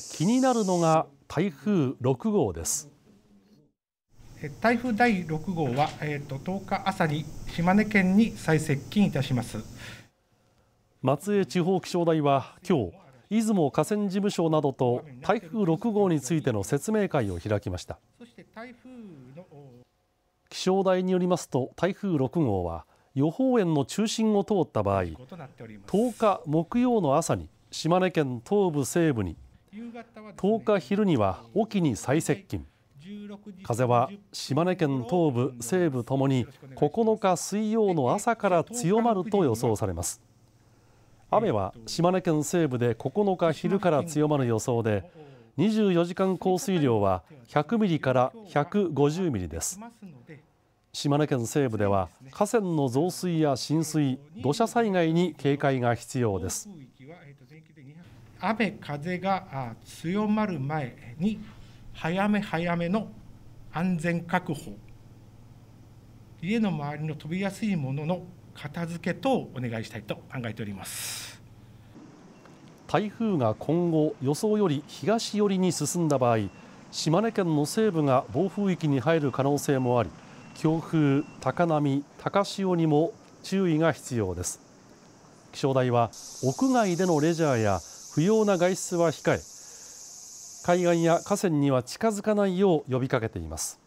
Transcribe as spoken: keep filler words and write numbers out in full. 気になるのが台風ろく号です。台風だいろく号は、えーと、とおか朝に島根県に最接近いたします。松江地方気象台は今日、出雲河川事務所などと台風ろく号についての説明会を開きました。気象台によりますと、台風ろく号は予報円の中心を通った場合、とおか木曜の朝に島根県東部西部に、とおか昼には隠岐に最接近、風は島根県東部西部ともにここのか水曜の朝から強まると予想されます。雨は島根県西部でここのか昼から強まる予想で、にじゅうよじかん降水量はひゃくミリからひゃくごじゅうミリです。島根県西部では河川の増水や浸水、土砂災害に警戒が必要です。雨風が強まる前に早め早めの安全確保、家の周りの飛びやすいものの片付け等をお願いしたいと考えております。台風が今後予想より東寄りに進んだ場合、島根県の西部が暴風域に入る可能性もあり、強風、高波、高潮にも注意が必要です。気象台は屋外でのレジャーや不要な外出は控え、海岸や河川には近づかないよう呼びかけています。